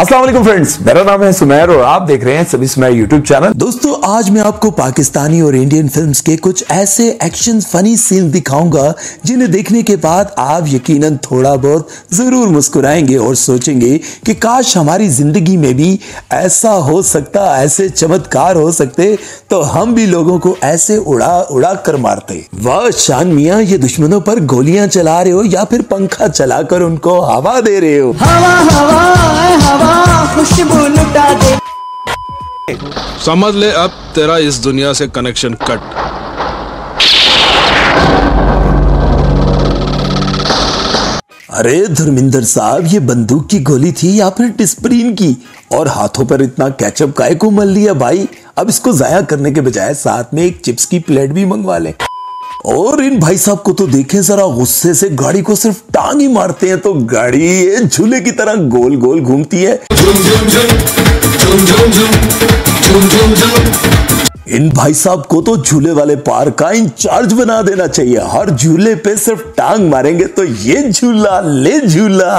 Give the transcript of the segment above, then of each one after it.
अस्सलामुअलैकुम फ्रेंड्स, मेरा नाम है सुमैर और आप देख रहे हैं सभी सुमैर YouTube चैनल। दोस्तों, आज मैं आपको पाकिस्तानी और इंडियन फिल्म्स के कुछ ऐसे एक्शन फनी सीन दिखाऊंगा जिन्हें देखने के बाद आप यकीनन थोड़ा बहुत जरूर मुस्कुराएंगे और सोचेंगे कि काश हमारी जिंदगी में भी ऐसा हो सकता, ऐसे चमत्कार हो सकते तो हम भी लोगों को ऐसे उड़ा उड़ा कर मारते। वाह शान मियां, ये दुश्मनों पर गोलियां चला रहे हो या फिर पंखा चलाकर उनको हवा दे रहे हो। हवा हवा हवा खुशबू लुटा दे। समझ ले अब तेरा इस दुनिया से कनेक्शन कट। अरे धर्मिंदर साहब, ये बंदूक की गोली थी या फिर डिस्प्रिन की, और हाथों पर इतना कैचअप काय को मल लिया भाई। अब इसको जाया करने के बजाय साथ में एक चिप्स की प्लेट भी मंगवा ले। और इन भाई साहब को तो देखें जरा, गुस्से से गाड़ी को सिर्फ टांग ही मारते हैं तो गाड़ी झूले की तरह गोल गोल घूमती है। इन भाई साहब को तो झूले वाले पार्क का इंचार्ज बना देना चाहिए। हर झूले पे सिर्फ टांग मारेंगे तो ये झूला ले झूला।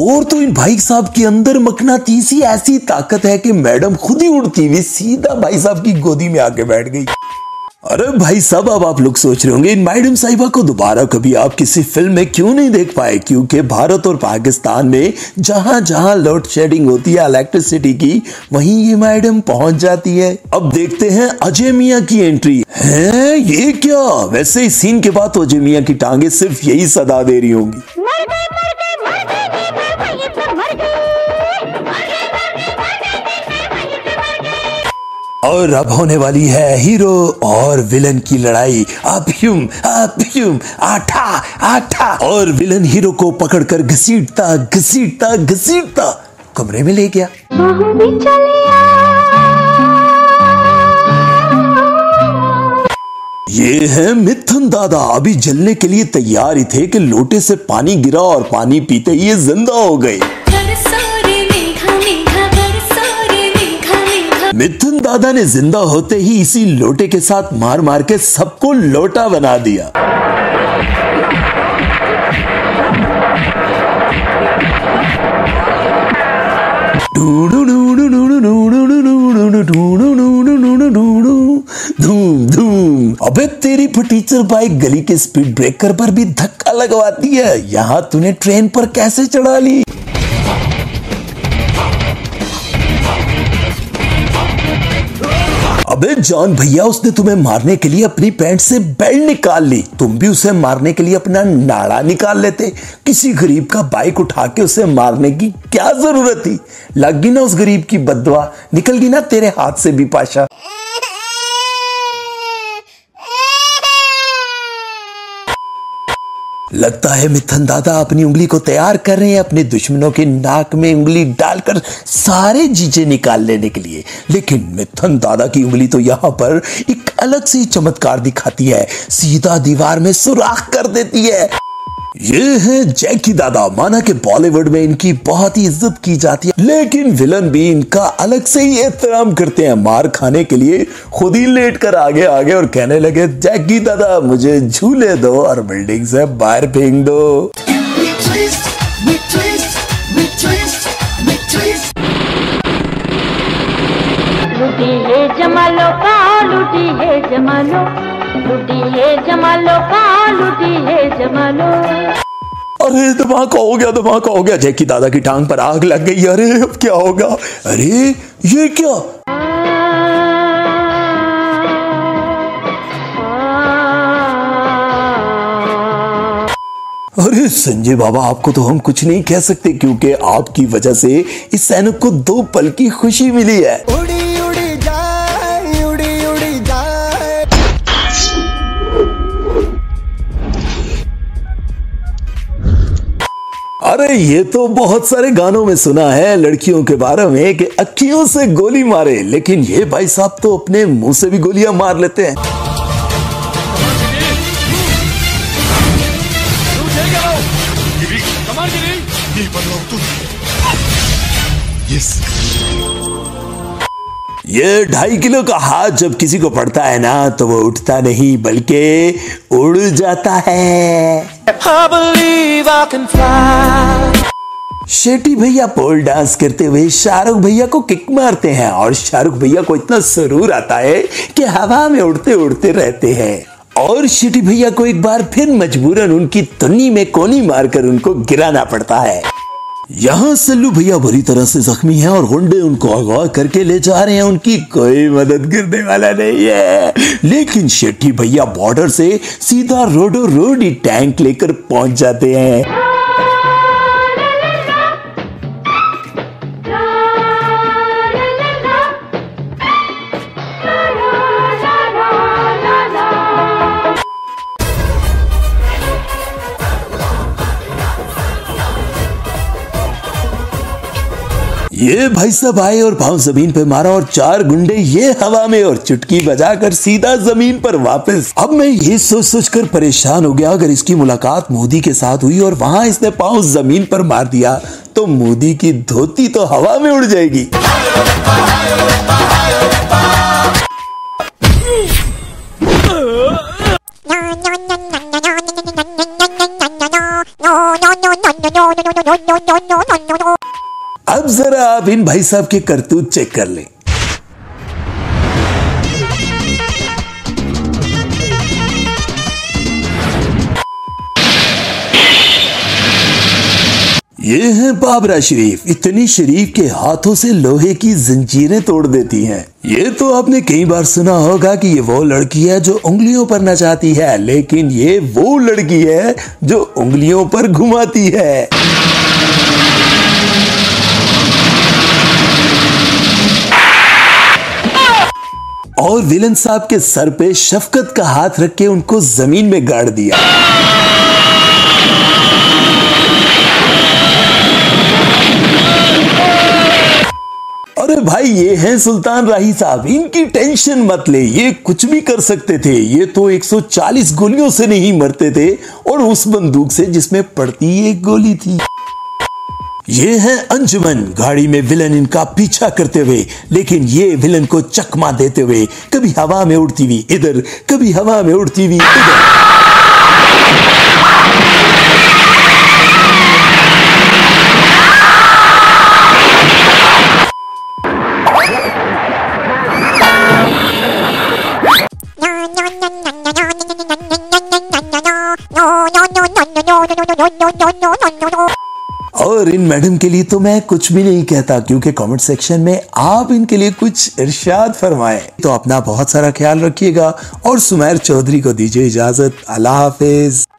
और तो इन भाई साहब के अंदर मकनातीसी ऐसी ताकत है कि मैडम खुद ही उड़ती हुई सीधा भाई साहब की गोदी में आके बैठ गई। अरे भाई साहब, अब आप लोग सोच रहे होंगे इन मैडम साहिबा को दोबारा कभी आप किसी फिल्म में क्यों नहीं देख पाए, क्योंकि भारत और पाकिस्तान में जहां जहां लोड शेडिंग होती है इलेक्ट्रिसिटी की, वहीं ये मैडम पहुंच जाती है। अब देखते हैं अजय मियां की एंट्री है ये क्या। वैसे इस सीन के बाद अजय मियां की टांगे सिर्फ यही सदा दे रही होंगी। और अब होने वाली है हीरो और विलन की लड़ाई। अप्यूम आठा आठा। और विलन हीरो को पकड़कर घसीटता कमरे में ले गया। ये है मिथुन दादा, अभी जलने के लिए तैयार ही थे कि लोटे से पानी गिरा और पानी पीते ये जिंदा हो गए। मिथुन दादा ने जिंदा होते ही इसी लोटे के साथ मार मार के सबको लोटा बना दिया। धूम धूम। अबे तेरी फटीचर बाइक गली के स्पीड ब्रेकर पर भी धक्का लगवाती है, यहाँ तूने ट्रेन पर कैसे चढ़ा ली। अबे जॉन भैया, उसने तुम्हें मारने के लिए अपनी पैंट से बेल्ट निकाल ली, तुम भी उसे मारने के लिए अपना नाड़ा निकाल लेते। किसी गरीब का बाइक उठा के उसे मारने की क्या जरूरत थी। लग गई ना उस गरीब की बद्दुआ, निकल गई ना तेरे हाथ से भी पाशा। लगता है मिथुन दादा अपनी उंगली को तैयार कर रहे हैं अपने दुश्मनों के नाक में उंगली डालकर सारे जीजे निकाल लेने के लिए, लेकिन मिथुन दादा की उंगली तो यहाँ पर एक अलग सी चमत्कार दिखाती है, सीधा दीवार में सुराख कर देती है। ये है जैकी दादा, माना कि बॉलीवुड में इनकी बहुत ही इज्जत की जाती है, लेकिन विलन भी इनका अलग से ही एहतराम करते हैं। मार खाने के लिए खुद ही लेट कर आगे आगे और कहने लगे, जैकी दादा मुझे झूले दो और बिल्डिंग से बाहर फेंक दो। अरे धमाका हो गया। जैकी दादा की टांग पर आग लग गई। अरे अब क्या होगा। अरे ये क्या। अरे संजय बाबा, आपको तो हम कुछ नहीं कह सकते क्योंकि आपकी वजह से इस सैनिक को 2 पल की खुशी मिली है। अरे ये तो बहुत सारे गानों में सुना है लड़कियों के बारे में कि अक्खियों से गोली मारे, लेकिन ये भाई साहब तो अपने मुंह से भी गोलियां मार लेते हैं। ये 2.5 किलो का हाथ जब किसी को पड़ता है ना तो वो उठता नहीं बल्कि उड़ जाता है। I believe I can fly। Shetty भैया पोल डांस करते हुए शाहरुख भैया को किक मारते हैं और शाहरुख भैया को इतना सुरूर आता है कि हवा में उड़ते उड़ते रहते हैं। और शेटी भैया को एक बार फिर मजबूरन उनकी तन्नी में कोनी मारकर उनको गिराना पड़ता है। यहाँ सल्लू भैया बुरी तरह से जख्मी हैं और गुंडे उनको अगवा करके ले जा रहे हैं, उनकी कोई मदद करने वाला नहीं है। लेकिन शेटी भैया बॉर्डर से सीधा रोडो रोड ही टैंक लेकर पहुंच जाते हैं। ये भाई साहब आए और भाव जमीन पे मारा और चार गुंडे ये हवा में और चुटकी बजाकर सीधा जमीन पर वापस। अब मैं ये सोच सोच कर परेशान हो गया, अगर इसकी मुलाकात मोदी के साथ हुई और वहाँ इसने पाँव जमीन पर मार दिया तो मोदी की धोती तो हवा में उड़ जाएगी। अब जरा आप इन भाई साहब के करतूत चेक कर लें। ये है बाबरा शरीफ, इतनी शरीफ के हाथों से लोहे की जंजीरें तोड़ देती हैं। ये तो आपने कई बार सुना होगा कि ये वो लड़की है जो उंगलियों पर नचाती है, लेकिन ये वो लड़की है जो उंगलियों पर घुमाती है। और विलन साहब के सर पे शफकत का हाथ रख के उनको जमीन में गाड़ दिया। अरे भाई ये हैं सुल्तान राही साहब, इनकी टेंशन मत ले, ये कुछ भी कर सकते थे। ये तो 140 गोलियों से नहीं मरते थे और उस बंदूक से जिसमें पड़ती एक गोली थी। ये है अंजुमन, गाड़ी में विलन इनका पीछा करते हुए, लेकिन ये विलन को चकमा देते हुए कभी हवा में उड़ती हुई इधर, कभी हवा में उड़ती हुई इधर। और इन मैडम के लिए तो मैं कुछ भी नहीं कहता, क्योंकि कमेंट सेक्शन में आप इनके लिए कुछ इरशाद फरमाएं। तो अपना बहुत सारा ख्याल रखिएगा और सुमैर चौधरी को दीजिए इजाजत। अल्लाह हाफिज।